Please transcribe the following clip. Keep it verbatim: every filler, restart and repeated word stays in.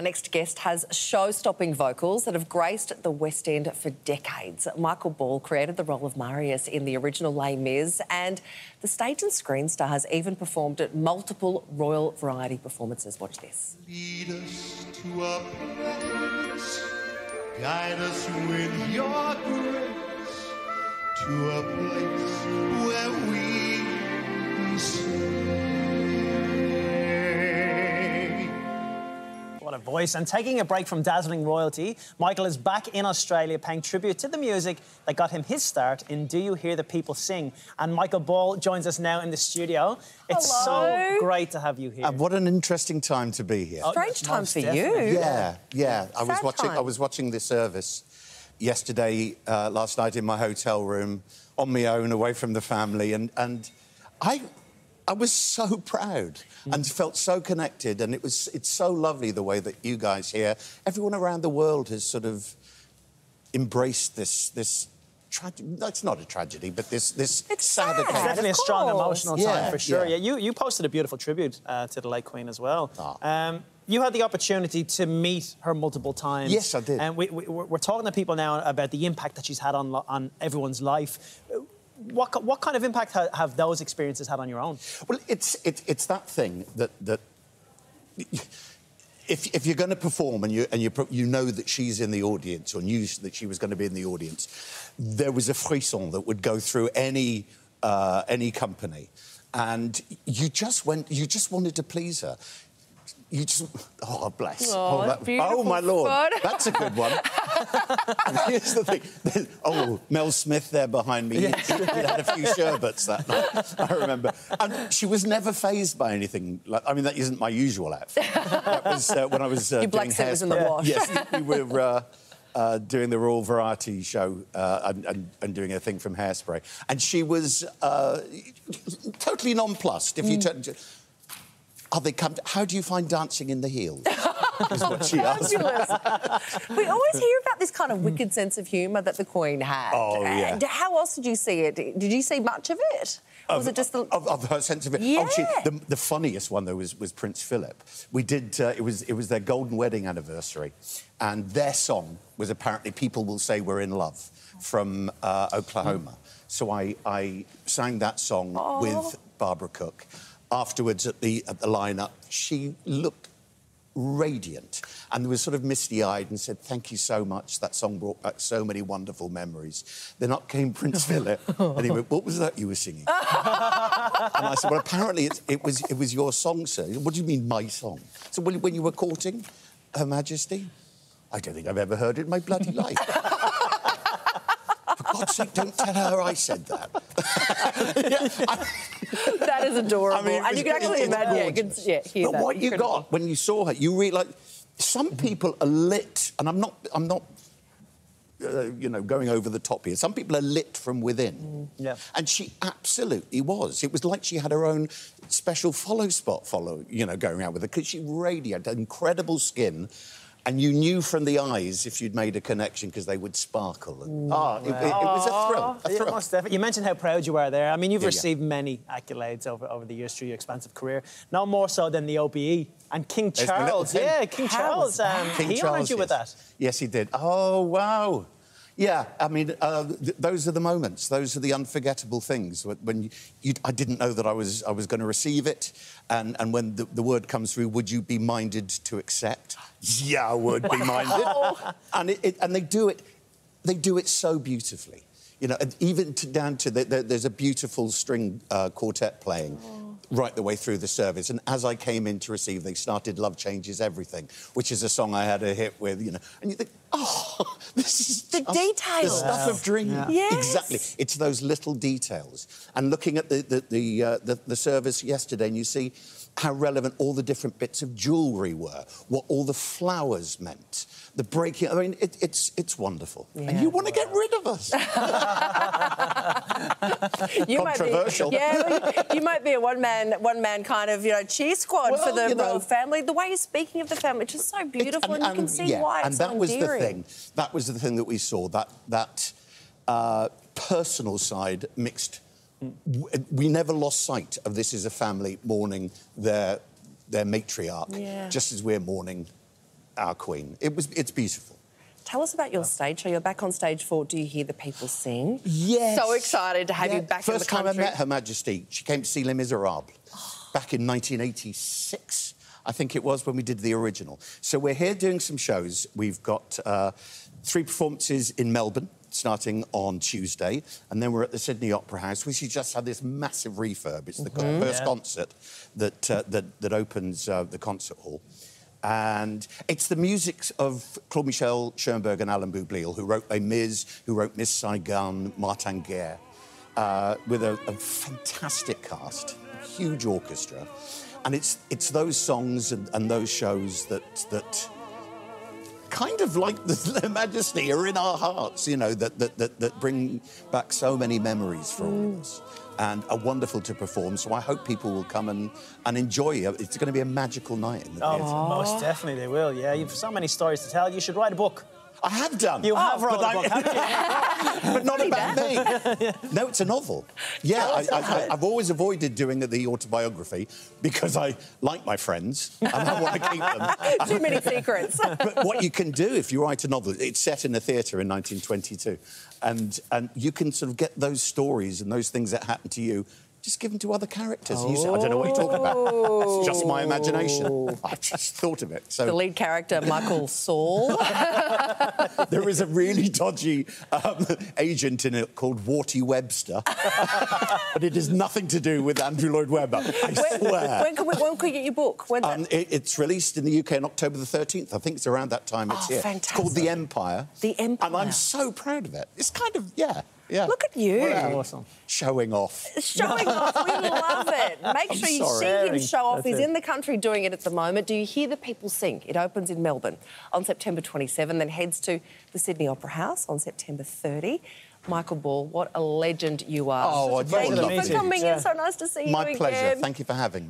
Our next guest has show-stopping vocals that have graced the West End for decades. Michael Ball created the role of Marius in the original Les Mis, and the stage and screen star has even performed at multiple royal variety performances. Watch this. Lead us to our place. Guide us with your grace to a place where we can stay. What a voice. And taking a break from dazzling royalty, Michael is back in Australia paying tribute to the music that got him his start in Do You Hear the People Sing? And Michael Ball joins us now in the studio. It's Hello. So great to have you here. And what an interesting time to be here. Strange oh, time for definitely. you. Yeah, yeah. I was, watching, I was watching this service yesterday, uh, last night in my hotel room, on my own, away from the family, and, and I, I was so proud mm. and felt so connected, and it was, it's so lovely the way that you guys here, everyone around the world has sort of embraced this, this tragedy. It's not a tragedy, but this, this it's sad account. It's definitely a strong emotional time, yeah, for sure. Yeah. Yeah, you, you posted a beautiful tribute uh, to the late Queen as well. Oh. Um, You had the opportunity to meet her multiple times. Yes, I did. And we, we, we're talking to people now about the impact that she's had on, on everyone's life. What, what kind of impact ha have those experiences had on your own? Well, it's, it, it's that thing that... that if, if you're going to perform and, you, and you, you know that she's in the audience, or knew that she was going to be in the audience, there was a frisson that would go through any, uh, any company. And you just, went, you just wanted to please her. You just... Oh, bless. Oh, oh, that, oh my Lord. God. That's a good one. And here's the thing. Oh, Mel Smith there behind me. Yes. He, he had a few sherbets that night, I remember. And she was never phased by anything. Like, I mean, that isn't my usual outfit. That was uh, when I was uh, Your doing Your black suit was in the wash. Yes, we were... Uh, Uh, doing the Royal Variety Show uh, and, and, and doing a thing from Hairspray. And she was uh, totally nonplussed. If you mm. turn... Are they come? To, how do you find dancing in the heels? Is what she asked. We always hear about this kind of wicked sense of humour that the Queen had. Oh, yeah. And how else did you see it? Did you see much of it? Or was of, it just the... of, of her sense of it? Yeah. Oh, she, the, the funniest one though was, was Prince Philip. We did. Uh, it was it was their golden wedding anniversary, and their song was apparently "People Will Say We're in Love" from uh, Oklahoma. Mm. So I I sang that song oh. with Barbara Cook. Afterwards, at the, at the line-up, she looked radiant and was sort of misty-eyed and said, thank you so much, that song brought back so many wonderful memories. Then up came Prince Philip, and he went, what was that you were singing? And I said, well, apparently it's, it, was, it was your song, sir. Said, what do you mean, my song? So when, when you were courting Her Majesty, I don't think I've ever heard it in my bloody life. For God's sake, don't tell her I said that. Yeah, I... That is adorable. I mean, and you can actually imagine... Yeah, you can, yeah, hear but that. what Incredible. you got when you saw her, you realise... Some people are lit, and I'm not, I'm not uh, you know, going over the top here. Some people are lit from within. Mm, yeah. And she absolutely was. It was like she had her own special follow spot, follow, you know, going around with her, because she radiated incredible skin. And you knew from the eyes if you'd made a connection, because they would sparkle. And, ah, it, it, it was a thrill. A thrill. Yeah, most definitely. You mentioned how proud you were there. I mean, you've yeah, received yeah. many accolades over, over the years through your expansive career, no more so than the O B E and King Charles. Yeah, King how Charles. Um, King he honoured you yes. with that. Yes, he did. Oh, wow. Yeah, I mean, uh, th those are the moments. Those are the unforgettable things. When you, you, I didn't know that I was I was going to receive it, and and when the, the word comes through, would you be minded to accept? Yeah, I would be minded. And it, it, and they do it, they do it so beautifully. You know, and even to, down to the, the, there's a beautiful string uh, quartet playing. Oh. Right the way through the service, and as I came in to receive, they started "Love Changes Everything," which is a song I had a hit with, you know. And you think, oh, this is the stuff, details, the stuff of dreams. Yeah. Yes. Exactly. It's those little details. And looking at the the the, uh, the the service yesterday, and you see how relevant all the different bits of jewellery were, what all the flowers meant, the breaking. I mean, it, it's it's wonderful. Yeah, and you want to get rid of us. you Controversial. Might be, yeah, well, you, you might be a one man. And one man kind of, you know, cheer squad well, for the royal know, family. The way you're speaking of the family, which is so beautiful, and, and, and you can see yeah, why it's so endearing. And that so was endearing. the thing. That was the thing that we saw, that, that uh, personal side mixed. Mm. We never lost sight of this is a family mourning their, their matriarch, yeah. just as we're mourning our Queen. It was, it's beautiful. Tell us about your stage show. You're back on stage for Do You Hear the People Sing? Yes. So excited to have yeah. you back First in the country. First time I met Her Majesty, she came to see Les Misérables back in nineteen eighty-six, I think it was, when we did the original. So we're here doing some shows. We've got uh, three performances in Melbourne, starting on Tuesday, and then we're at the Sydney Opera House, which you just had this massive refurb. It's the mm-hmm. first yeah. concert that, uh, that, that opens uh, the concert hall. And it's the music of Claude-Michel Schoenberg and Alan Boubliel, who wrote Les Mis, who wrote Miss Saigon, Martin Guerre, uh, with a, a fantastic cast, huge orchestra. And it's, it's those songs and, and those shows that, that kind of, like the, Her Majesty, are in our hearts, you know, that, that, that, that bring back so many memories for all of us. And are wonderful to perform, so I hope people will come and, and enjoy it. It's going to be a magical night in the theatre. Oh, most definitely they will, yeah. You've so many stories to tell. You should write a book. I have done. You oh, have wrote a book, haven't you? But not about me. No, it's a novel. Yeah, I, I, I, I've always avoided doing the autobiography because I like my friends and I want to keep them. Too many secrets. But what you can do if you write a novel, it's set in a theatre in nineteen twenty-two, and, and you can sort of get those stories and those things that happened to you, just give them to other characters. Oh. You say, I don't know what you're talking about. That's just my imagination. I just thought of it. So the lead character, Michael Saul. There is a really dodgy um, agent in it called Warty Webster, but it has nothing to do with Andrew Lloyd Webber. I when, swear. When can, we, when can we get your book? When um, it, it's released in the U K on October the thirteenth. I think it's around that time. It's oh, here. Fantastic. It's called The Empire. The Empire. And I'm so proud of it. It's kind of yeah. Yeah. Look at you. Wow. Awesome. Showing off. Showing off. We love it. Make I'm sure you sorry. see him show off. That's He's it. in the country doing it at the moment. Do You Hear the People Sing? It opens in Melbourne on September twenty-seventh, then heads to the Sydney Opera House on September thirtieth. Michael Ball, what a legend you are. Oh, thank you for coming in. Yeah. So nice to see My you again. My pleasure. Thank you for having me.